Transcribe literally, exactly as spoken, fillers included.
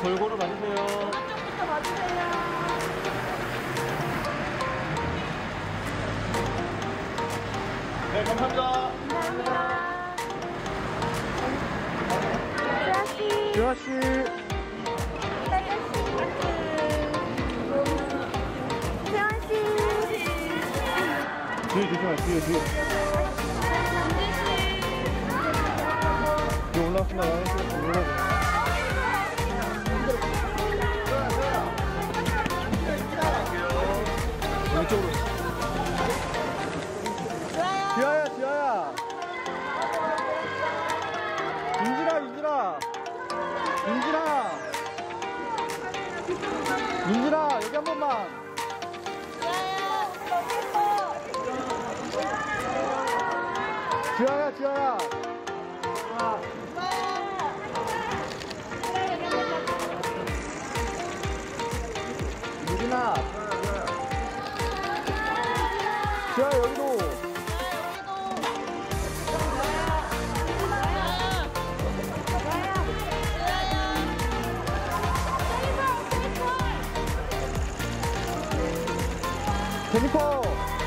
골고루 맞으세요. 한쪽부터 맞으세요. 네, 감사합니다. 감사합니다. 주아 씨. 주아 씨. 태연 씨. 뒤에 조심하세요. 뒤에. 뒤에 올라왔습니다. 이쪽으로. 지아야, 지아야. 민진아, 민진아. 민진아. 민진아, 여기 한 번만. 지아야, 지아야. 민진아. 자, 여기도. 야, 여기도. 제니퍼.